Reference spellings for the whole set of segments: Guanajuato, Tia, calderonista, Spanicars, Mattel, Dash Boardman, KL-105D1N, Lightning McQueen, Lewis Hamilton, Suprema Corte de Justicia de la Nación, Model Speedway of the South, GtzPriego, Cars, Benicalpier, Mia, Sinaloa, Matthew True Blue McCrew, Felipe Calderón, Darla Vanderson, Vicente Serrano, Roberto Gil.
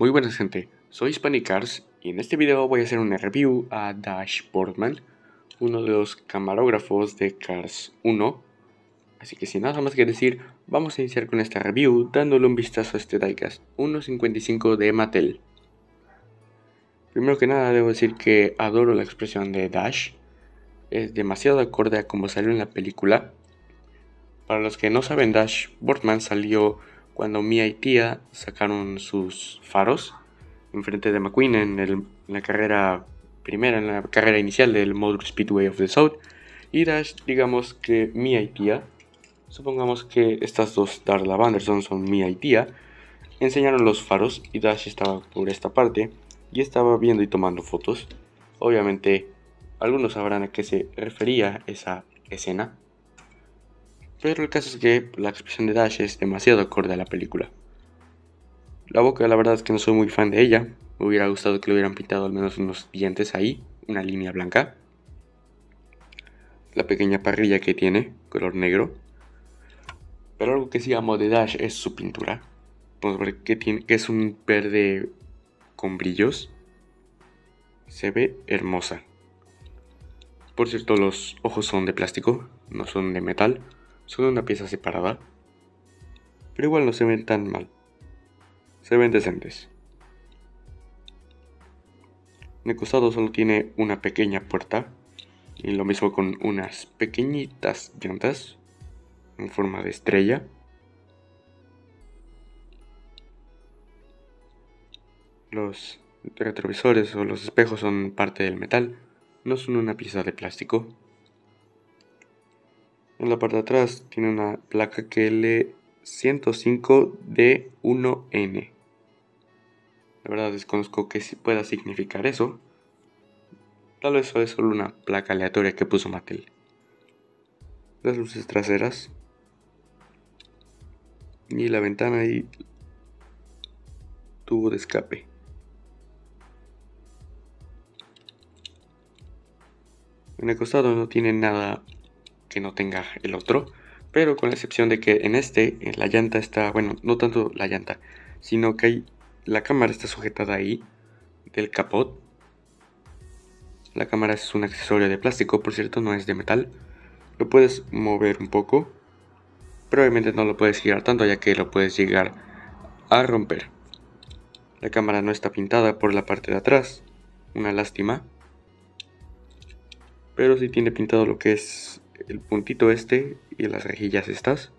Muy buenas gente, soy Spanicars y en este video voy a hacer una review a Dash Boardman, uno de los camarógrafos de Cars 1. Así que sin nada más que decir, vamos a iniciar con esta review dándole un vistazo a este diecast 1.55 de Mattel. Primero que nada debo decir que adoro la expresión de Dash, es demasiado acorde a como salió en la película. Para los que no saben, Dash Boardman salió cuando Mia y Tia sacaron sus faros enfrente de McQueen en la carrera inicial del Model Speedway of the South. Y Dash, digamos que Mia y Tia, supongamos que estas dos Darla Vanderson son Mia y Tia, enseñaron los faros y Dash estaba por esta parte y estaba viendo y tomando fotos. Obviamente algunos sabrán a qué se refería esa escena, pero el caso es que la expresión de Dash es demasiado acorde a la película. La boca, la verdad es que no soy muy fan de ella. Me hubiera gustado que le hubieran pintado al menos unos dientes ahí, una línea blanca. La pequeña parrilla que tiene, color negro. Pero algo que sí amo de Dash es su pintura. Podemos ver que es un verde con brillos. Se ve hermosa. Por cierto, los ojos son de plástico, no son de metal. Son una pieza separada, pero igual no se ven tan mal, se ven decentes. En el costado solo tiene una pequeña puerta, y lo mismo con unas pequeñitas llantas en forma de estrella. Los retrovisores o los espejos son parte del metal, no son una pieza de plástico. En la parte de atrás tiene una placa KL-105D1N. La verdad desconozco qué pueda significar eso. Tal vez eso es solo una placa aleatoria que puso Mattel. Las luces traseras. Y la ventana y tubo de escape. En el costado no tiene nada que no tenga el otro, pero con la excepción de que en este, la llanta está, bueno, no tanto la llanta, sino que la cámara está sujetada ahí, del capot. La cámara es un accesorio de plástico, por cierto, no es de metal. Lo puedes mover un poco, pero obviamente no lo puedes girar tanto, ya que lo puedes llegar a romper. La cámara no está pintada por la parte de atrás, una lástima. Pero sí tiene pintado lo que es el puntito este y las rejillas estas.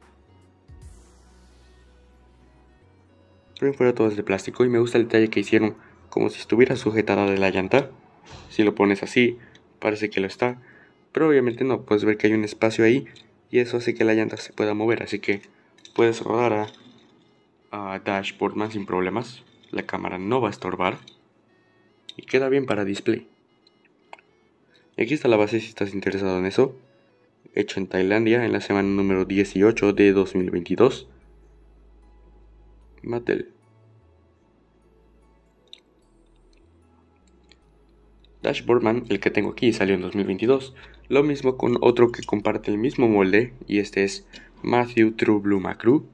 Pero fuera todo es de plástico y me gusta el detalle que hicieron como si estuviera sujetada de la llanta. Si lo pones así, parece que lo está, pero obviamente no, puedes ver que hay un espacio ahí y eso hace que la llanta se pueda mover, así que puedes rodar a Dash Boardman sin problemas. La cámara no va a estorbar y queda bien para display. Y aquí está la base si estás interesado en eso. Hecho en Tailandia en la semana número 18 de 2022. Mattel. Dash Boardman, el que tengo aquí, salió en 2022. Lo mismo con otro que comparte el mismo molde, y este es Matthew True Blue McCrew.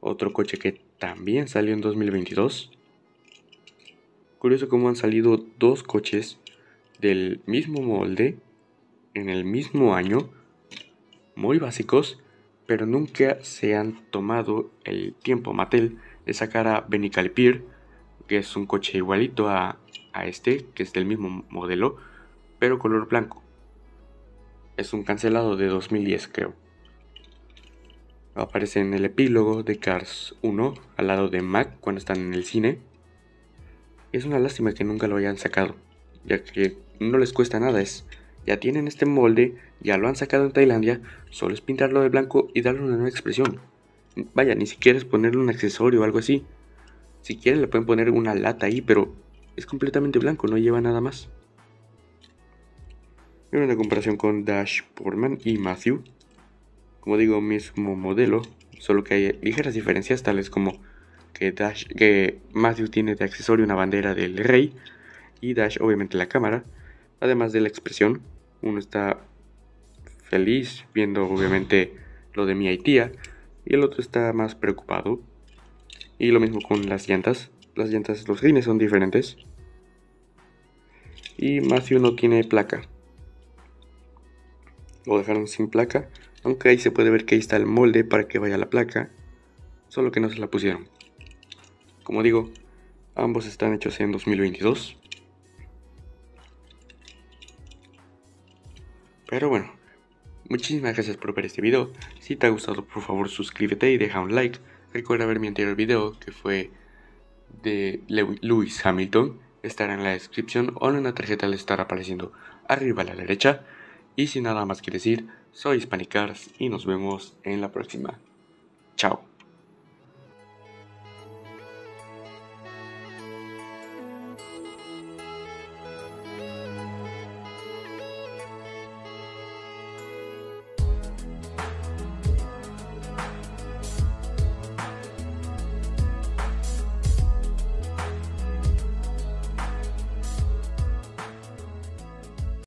Otro coche que también salió en 2022. Curioso cómo han salido dos coches del mismo molde en el mismo año. Muy básicos, pero nunca se han tomado el tiempo Mattel de sacar a Benicalpier, que es un coche igualito a este, que es del mismo modelo, pero color blanco. Es un cancelado de 2010, creo. Aparece en el epílogo de Cars 1, al lado de Mac, cuando están en el cine. Es una lástima que nunca lo hayan sacado, ya que no les cuesta nada, ya tienen este molde, ya lo han sacado en Tailandia, solo es pintarlo de blanco y darle una nueva expresión. Vaya, ni siquiera es ponerle un accesorio o algo así. Si quieren le pueden poner una lata ahí, pero es completamente blanco, no lleva nada más. Mira una comparación con Dash Boardman y Matthew. Como digo, mismo modelo, solo que hay ligeras diferencias, tales como que Matthew tiene de accesorio una bandera del rey y Dash obviamente la cámara. Además de la expresión, uno está feliz viendo obviamente lo de Mia y Tia, y el otro está más preocupado. Y lo mismo con las llantas, las llantas, los rines son diferentes. Y Matthew no tiene placa. Lo dejaron sin placa. Aunque ahí se puede ver que ahí está el molde para que vaya la placa. Solo que no se la pusieron. Como digo, ambos están hechos en 2022. Pero bueno, muchísimas gracias por ver este video. Si te ha gustado, por favor suscríbete y deja un like. Recuerda ver mi anterior video que fue de Lewis Hamilton. Estará en la descripción o en la tarjeta le estará apareciendo arriba a la derecha. Y sin nada más que decir, soy Spanicars y nos vemos en la próxima. Chao.